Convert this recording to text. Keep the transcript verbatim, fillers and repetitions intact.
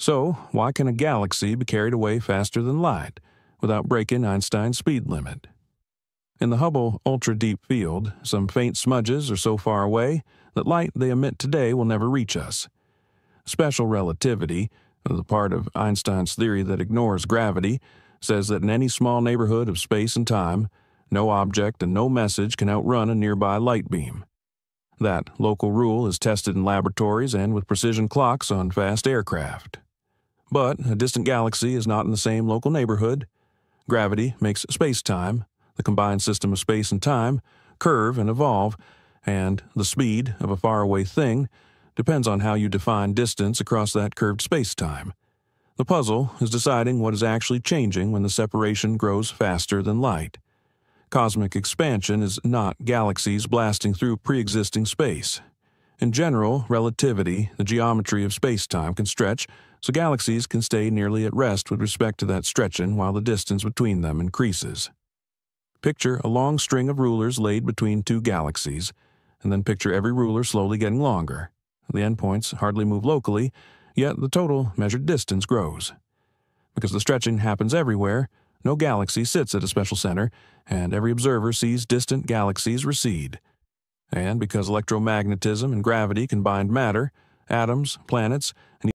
So, why can a galaxy be carried away faster than light without breaking Einstein's speed limit? In the Hubble Ultra Deep Field, some faint smudges are so far away that light they emit today will never reach us. Special relativity, the part of Einstein's theory that ignores gravity, says that in any small neighborhood of space and time, no object and no message can outrun a nearby light beam. That local rule is tested in laboratories and with precision clocks on fast aircraft. But a distant galaxy is not in the same local neighborhood. Gravity makes space-time, the combined system of space and time, curve and evolve, and the speed of a faraway thing depends on how you define distance across that curved space-time. The puzzle is deciding what is actually changing when the separation grows faster than light. Cosmic expansion is not galaxies blasting through pre-existing space. In general relativity, the geometry of space-time can stretch, so galaxies can stay nearly at rest with respect to that stretching while the distance between them increases. Picture a long string of rulers laid between two galaxies, and then picture every ruler slowly getting longer. The endpoints hardly move locally, yet the total measured distance grows. Because the stretching happens everywhere, no galaxy sits at a special center, and every observer sees distant galaxies recede. And because electromagnetism and gravity can bind matter, atoms, planets, and